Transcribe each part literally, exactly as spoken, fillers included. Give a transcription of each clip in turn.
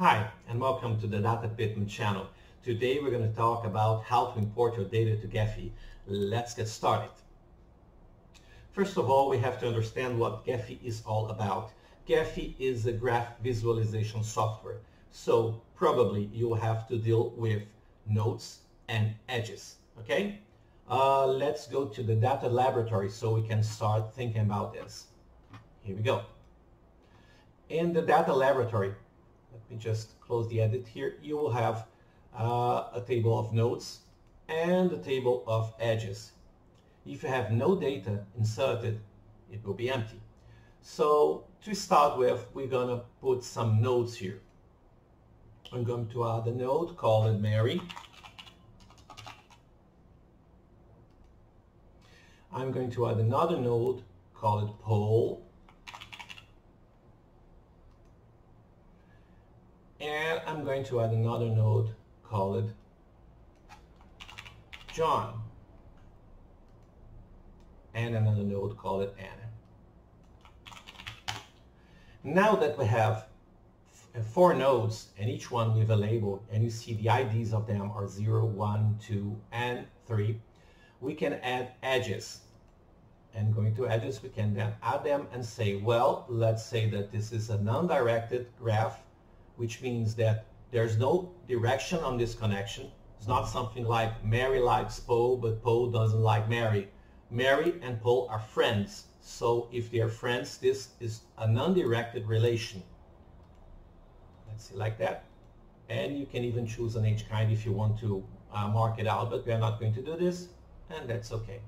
Hi, and welcome to the Data Pitman Channel. Today we're going to talk about how to import your data to Gephi. Let's get started. First of all, we have to understand what Gephi is all about. Gephi is a graph visualization software, so probably you'll have to deal with nodes and edges, okay? Uh, let's go to the data laboratory so we can start thinking about this. Here we go. In the data laboratory, let me just close the edit here. You will have uh, a table of nodes and a table of edges. If you have no data inserted, it will be empty. So to start with, we're going to put some nodes here. I'm going to add a node, call it Mary. I'm going to add another node, call it Paul. And I'm going to add another node, call it John. And another node, call it Anna. Now that we have four nodes, and each one with a label, and you see the I Ds of them are zero, one, two, and three, we can add edges. And going to edges, we can then add them and say, well, let's say that this is a non-directed graph, which means that there's no direction on this connection. It's not something like Mary likes Paul, but Paul doesn't like Mary. Mary and Paul are friends, so if they are friends, this is a non-directed relation. Let's see, like that. And you can even choose an H kind if you want to uh, mark it out, but we are not going to do this, and that's okay.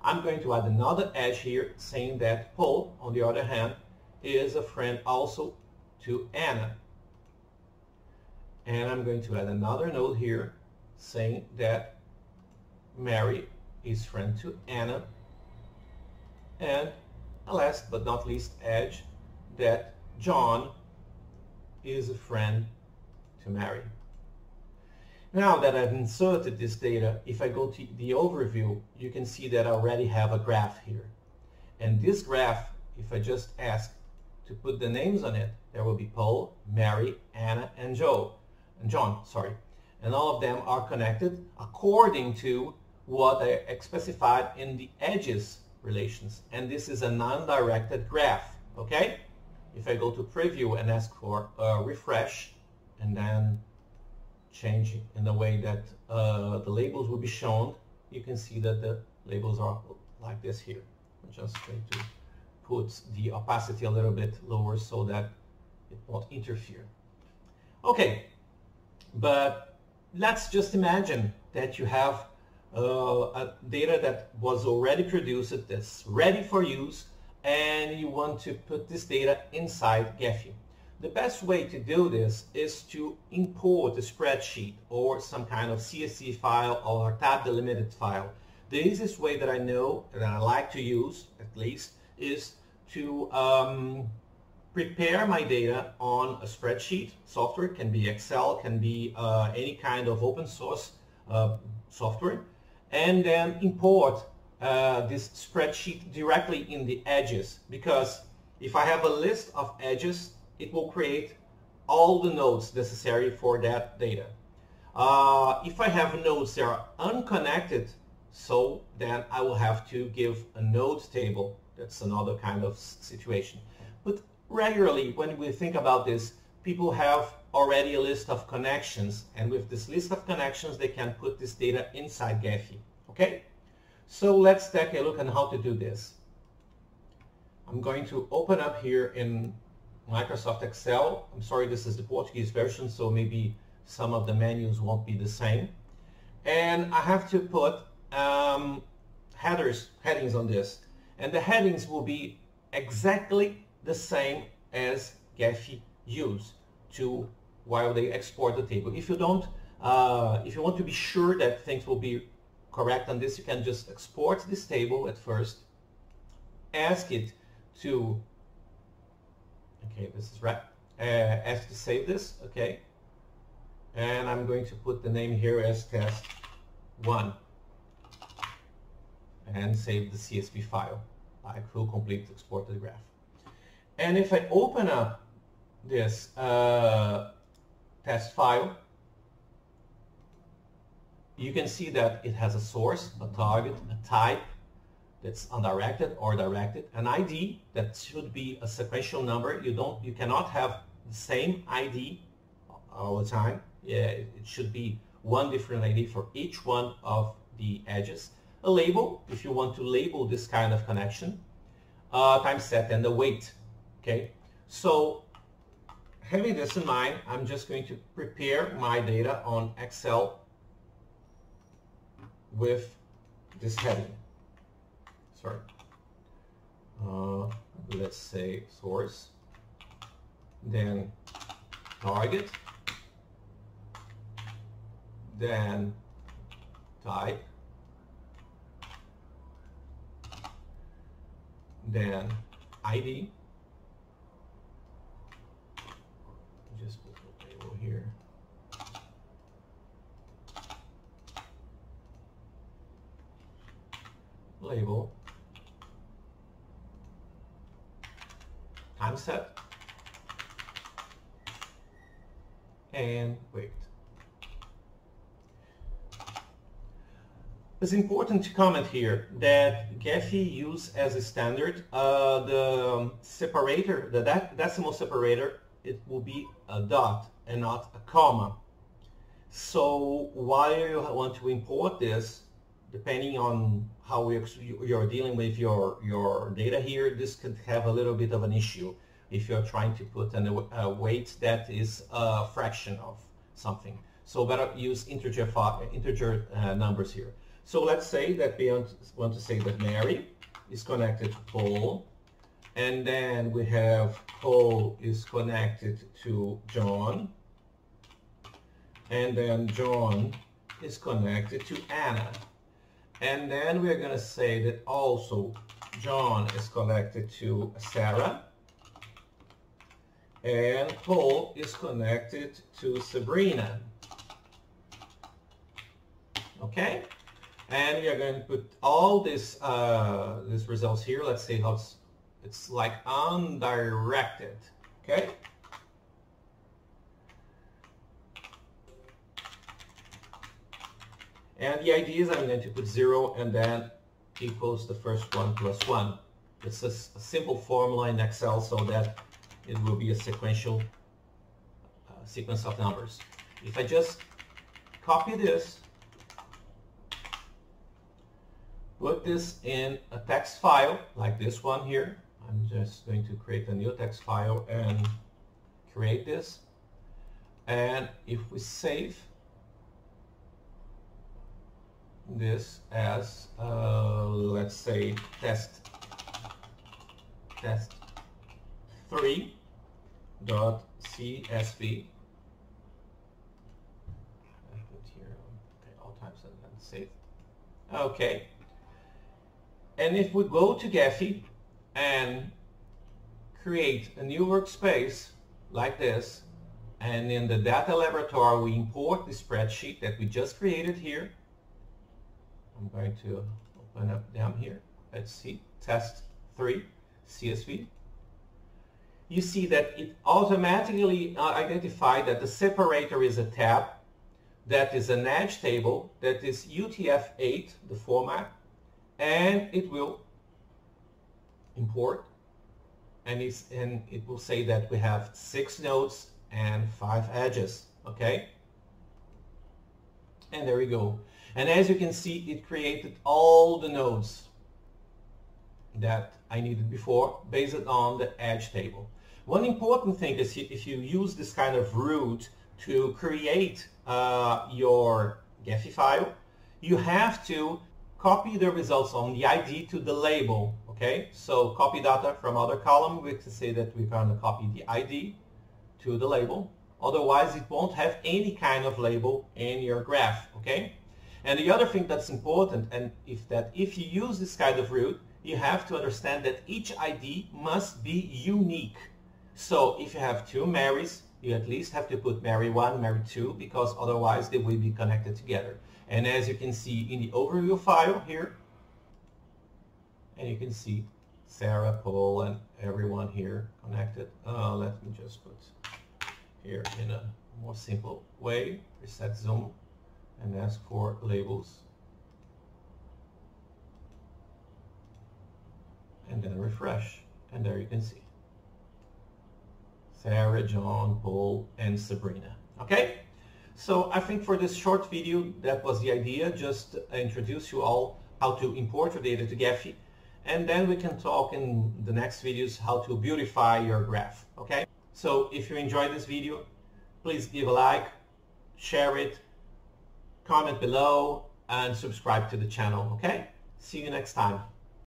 I'm going to add another edge here, saying that Paul, on the other hand, is a friend also to Anna. And I'm going to add another node here saying that Mary is friend to Anna, and last but not least edge that John is a friend to Mary. Now that I've inserted this data, if I go to the overview, you can see that I already have a graph here. And this graph, if I just ask to put the names on it, there will be Paul, Mary, Anna, and Joe. And John, sorry, and all of them are connected according to what I specified in the edges relations, and this is a non-directed graph, okay? If I go to preview and ask for a refresh and then change it in the way that uh, the labels will be shown, you can see that the labels are like this here. I'm just going to put the opacity a little bit lower so that it won't interfere. Okay. But let's just imagine that you have uh, a data that was already produced, that's ready for use, and you want to put this data inside Gephi. The best way to do this is to import a spreadsheet or some kind of C S V file or tab delimited file. The easiest way that I know, that I like to use at least, is to um, prepare my data on a spreadsheet software. It can be Excel, can be uh, any kind of open source uh, software, and then import uh, this spreadsheet directly in the edges, because if I have a list of edges, it will create all the nodes necessary for that data. Uh, if I have nodes that are unconnected, so then I will have to give a node table. That's another kind of situation. But regularly, when we think about this, people have already a list of connections, and with this list of connections, they can put this data inside Gephi, okay? So let's take a look on how to do this. I'm going to open up here in Microsoft Excel. I'm sorry, this is the Portuguese version, so maybe some of the menus won't be the same. And I have to put um, headers, headings on this, and the headings will be exactly the same as Gephi use to while they export the table. If you don't, uh, if you want to be sure that things will be correct on this, you can just export this table at first, ask it to, okay, this is right, uh, ask to save this, okay, and I'm going to put the name here as test one and save the C S V file, like full complete exported graph. And if I open up this uh, test file, you can see that it has a source, a target, a type that's undirected or directed, an I D that should be a sequential number. You don't, you cannot have the same I D all the time. Yeah, it should be one different I D for each one of the edges. A label, if you want to label this kind of connection, uh, time set, and the weight. Okay, so having this in mind, I'm just going to prepare my data on Excel with this heading. Sorry, uh, let's say source, then target, then type, then I D, just put the label here, label, time set, and wait. It's important to comment here that Gephi uses as a standard uh, the um, separator, the de decimal separator, it will be a dot and not a comma. So while you want to import this, depending on how you're dealing with your, your data here, this could have a little bit of an issue if you're trying to put an, a weight that is a fraction of something. So better use integer, integer uh, numbers here. So let's say that we want to say that Mary is connected to Paul, and then we have Paul is connected to John, and then John is connected to Anna. And then we're going to say that also John is connected to Sarah, and Paul is connected to Sabrina. Okay? And we are going to put all this, uh, these results here. Let's see how it's, it's like undirected, okay? And the idea is I'm going to put zero and then equals the first one plus one. It's a, a simple formula in Excel so that it will be a sequential uh, sequence of numbers. If I just copy this, put this in a text file like this one here. I'm just going to create a new text file and create this. And if we save this as, uh, let's say, test, test three dot C S V. I put here, okay, all types and then save. Okay. And if we go to Gephi and create a new workspace like this, and in the data laboratory we import the spreadsheet that we just created here. I'm going to open up down here. Let's see, test three C S V. You see that it automatically identified that the separator is a tab, that is an edge table, that is U T F eight, the format, and it will import, and, it's, and it will say that we have six nodes and five edges, okay? And there we go. And as you can see, it created all the nodes that I needed before based on the edge table. One important thing is if you use this kind of route to create uh, your Gephi file, you have to copy the results on the I D to the label, okay? So copy data from other column, we can say that we're going to copy the I D to the label. Otherwise, it won't have any kind of label in your graph, okay? And the other thing that's important, and if that if you use this kind of route, you have to understand that each I D must be unique. So if you have two Marys, you at least have to put Mary one, Mary two, because otherwise they will be connected together. And as you can see in the overview file here, and you can see Sarah, Paul, and everyone here connected. Uh, let me just put here in a more simple way. Preset zoom and ask for labels. And then refresh. And there you can see Sarah, John, Paul, and Sabrina. Okay? So I think for this short video, that was the idea. Just introduce you all how to import your data to Gephi. And then we can talk in the next videos how to beautify your graph. Okay? So if you enjoyed this video, please give a like, share it, comment below, and subscribe to the channel. Okay? See you next time.